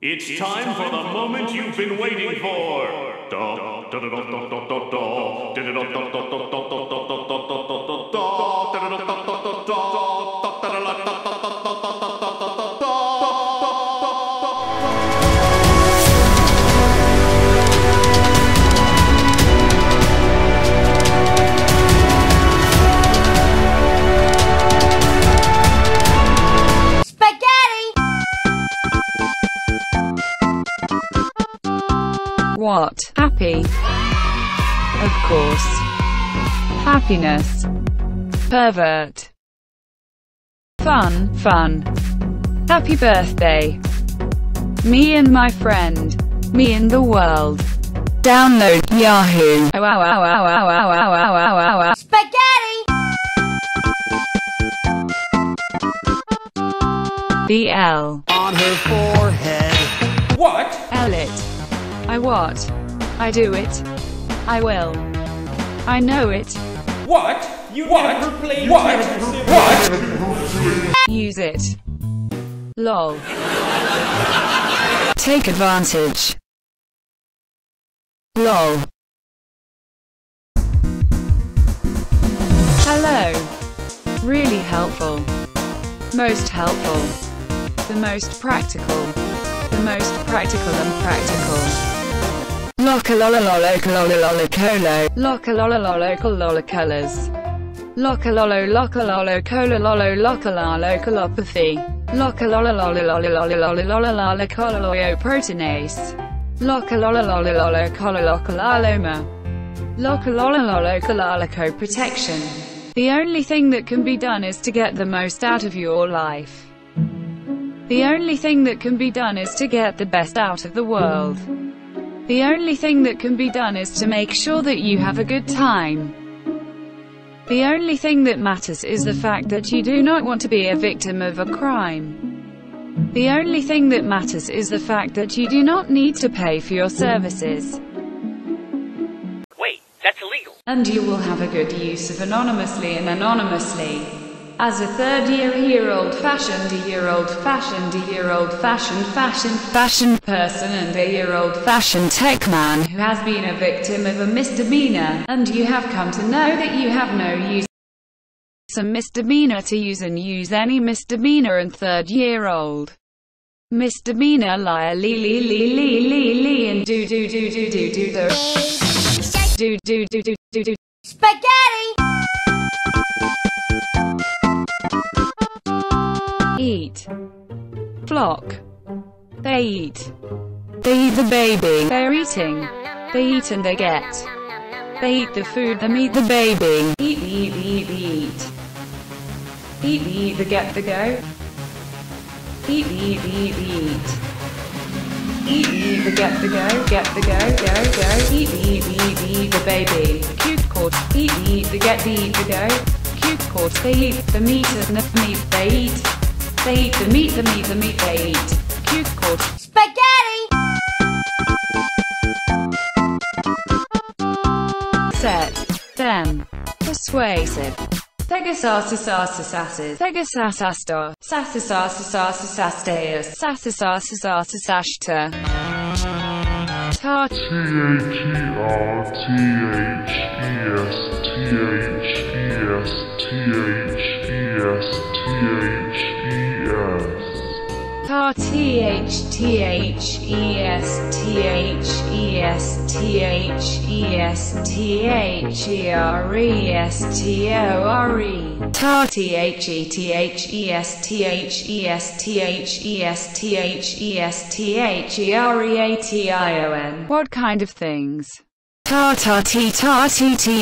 It's time for the moment you've been waiting for. What? Happy? Of course. Happiness. Pervert. Fun, fun. Happy birthday. Me and my friend. Me and the world. Download Yahoo. Ow, ow, ow, ow, ow, ow, ow, ow, ow, ow, ow. Spaghetti! The L on her forehead. What? L it. I what? I do it. I will. I know it. What? You what? Never played what? What? Use it. Lol. Take advantage. Lol. Hello. Really helpful. Most helpful. The most practical. The most practical and practical. Lock-a-lolo-lolo-colo-lolo-colo. Lock-a-lolo-lolo-colo-lolo-colors. Lock-a-lolo-lolo-colo-lolo-lolo-colopathy. Lock-a-lolo-lolo-lolo-lolo-lolo-lolo-colo-protease. Lock-a-lolo-lolo-lolo-colo-lolo-loma. Lock-a-lolo-lolo-colo-protection. The only thing that can be done is to get the most out of your life. The only thing that can be done is to get the best out of the world. The only thing that can be done is to make sure that you have a good time. The only thing that matters is the fact that you do not want to be a victim of a crime. The only thing that matters is the fact that you do not need to pay for your services. Wait, that's illegal. And you will have a good use of anonymously and anonymously. As a third-year-old-fashioned person and a year-old-fashioned tech man who has been a victim of a misdemeanor, and you have come to know that you have no use for misdemeanor to use and use any misdemeanor and third-year-old misdemeanor liar lee and do spaghetti. Eat. Flock. They eat. They eat the baby. They're eating. They eat and they get. They eat the food. Them eat the baby. Eat, eat, eat, eat. Eat, eat, the get, the go. Eat, eat, eat, eat. Eat, eat, the get, the go. Get, the go, go, go. Eat, eat, eat, eat, the baby. Cute cord. Eat, eat, the get, the eat, the go. Cute cord. They eat the meat and the meat. They eat. They eat the meat, the meat, the meat, they eat. Cute called spaghetti! Set. Them. Persuasive. Thegasasasasasasas. Thegasasasasasasas. Sasasasasasasas. Sasasasasasasashta. Tarthethestestestestestore. Tarthethestestestestestestestion. What kind of things? Tartati tartiti.